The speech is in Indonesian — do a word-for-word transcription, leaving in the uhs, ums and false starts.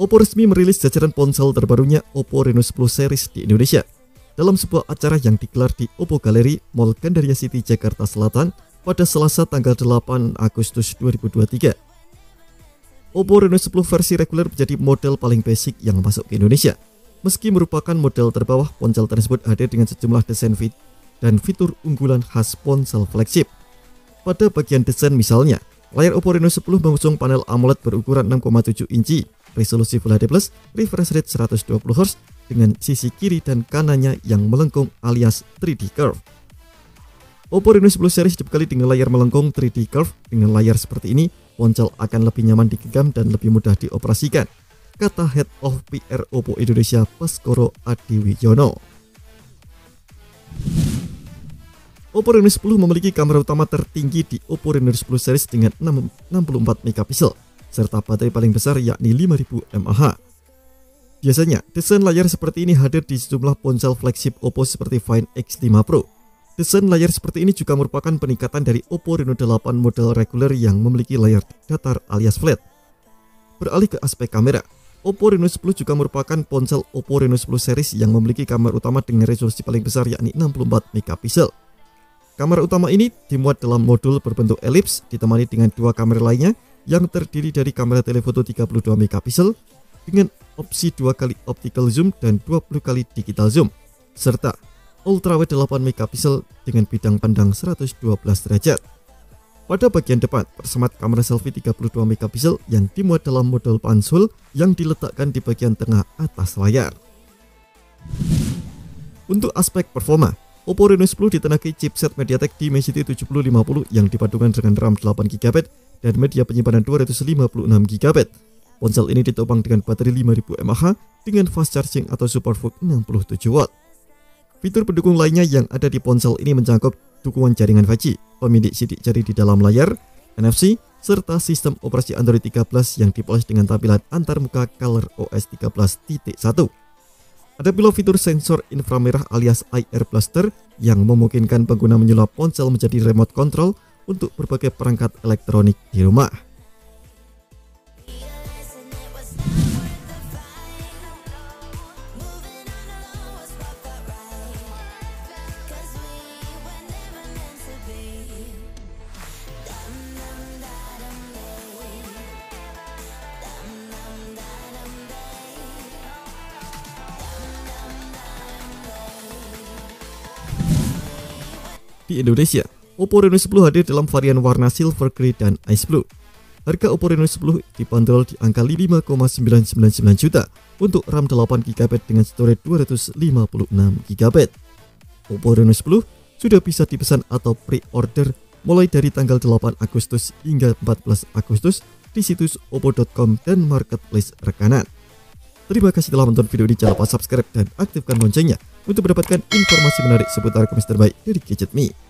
OPPO resmi merilis jajaran ponsel terbarunya OPPO Reno sepuluh series di Indonesia. Dalam sebuah acara yang digelar di OPPO Gallery, Mall Gandaria City, Jakarta Selatan pada Selasa tanggal delapan Agustus dua ribu dua puluh tiga. OPPO Reno sepuluh versi reguler menjadi model paling basic yang masuk ke Indonesia. Meski merupakan model terbawah, ponsel tersebut hadir dengan sejumlah desain fit dan fitur unggulan khas ponsel flagship. Pada bagian desain misalnya, layar OPPO Reno sepuluh mengusung panel AMOLED berukuran enam koma tujuh inci, resolusi Full H D plus, refresh rate seratus dua puluh hertz dengan sisi kiri dan kanannya yang melengkung alias three D Curve. OPPO Reno sepuluh series dibekali dengan layar melengkung three D Curve. Dengan layar seperti ini, ponsel akan lebih nyaman digenggam dan lebih mudah dioperasikan, kata Head of P R OPPO Indonesia, Paskoro Adiwijono. OPPO Reno sepuluh memiliki kamera utama tertinggi di OPPO Reno sepuluh series dengan enam puluh empat megapiksel, serta baterai paling besar yakni lima ribu mAh. Biasanya, desain layar seperti ini hadir di sejumlah ponsel flagship OPPO seperti Find X lima Pro. Desain layar seperti ini juga merupakan peningkatan dari OPPO Reno delapan model reguler yang memiliki layar datar alias flat. Beralih ke aspek kamera, OPPO Reno sepuluh juga merupakan ponsel OPPO Reno sepuluh series yang memiliki kamera utama dengan resolusi paling besar yakni enam puluh empat megapiksel. Kamera utama ini dimuat dalam modul berbentuk elips ditemani dengan dua kamera lainnya yang terdiri dari kamera telefoto tiga puluh dua megapiksel dengan opsi dua kali optical zoom dan dua puluh kali digital zoom serta ultrawide delapan megapiksel dengan bidang pandang seratus dua belas derajat. Pada bagian depan, tersemat kamera selfie tiga puluh dua megapiksel yang dimuat dalam modul pansul yang diletakkan di bagian tengah atas layar. Untuk aspek performa, OPPO Reno sepuluh ditenagai chipset MediaTek Dimensity tujuh ribu lima puluh yang dipadukan dengan RAM delapan giga byte dan media penyimpanan dua ratus lima puluh enam giga byte. Ponsel ini ditopang dengan baterai lima ribu mAh dengan fast charging atau SuperVOOC enam puluh tujuh watt. Fitur pendukung lainnya yang ada di ponsel ini mencakup dukungan jaringan lima G, pemindai sidik jari di dalam layar, N F C, serta sistem operasi Android tiga belas yang dipoles dengan tampilan antarmuka ColorOS tiga belas titik satu. Ada pula fitur sensor inframerah alias I R Blaster yang memungkinkan pengguna menyulap ponsel menjadi remote control untuk berbagai perangkat elektronik di rumah. Di Indonesia, OPPO Reno sepuluh hadir dalam varian warna silver grey dan ice blue. Harga OPPO Reno sepuluh dibanderol di angka lima koma sembilan sembilan sembilan juta untuk RAM delapan giga byte dengan storage dua ratus lima puluh enam giga byte. OPPO Reno sepuluh sudah bisa dipesan atau pre-order mulai dari tanggal delapan Agustus hingga empat belas Agustus di situs oppo dot com dan marketplace rekanan. Terima kasih telah menonton video ini, jangan lupa subscribe dan aktifkan loncengnya untuk mendapatkan informasi menarik seputar kuis terbaik dari Gadget Me.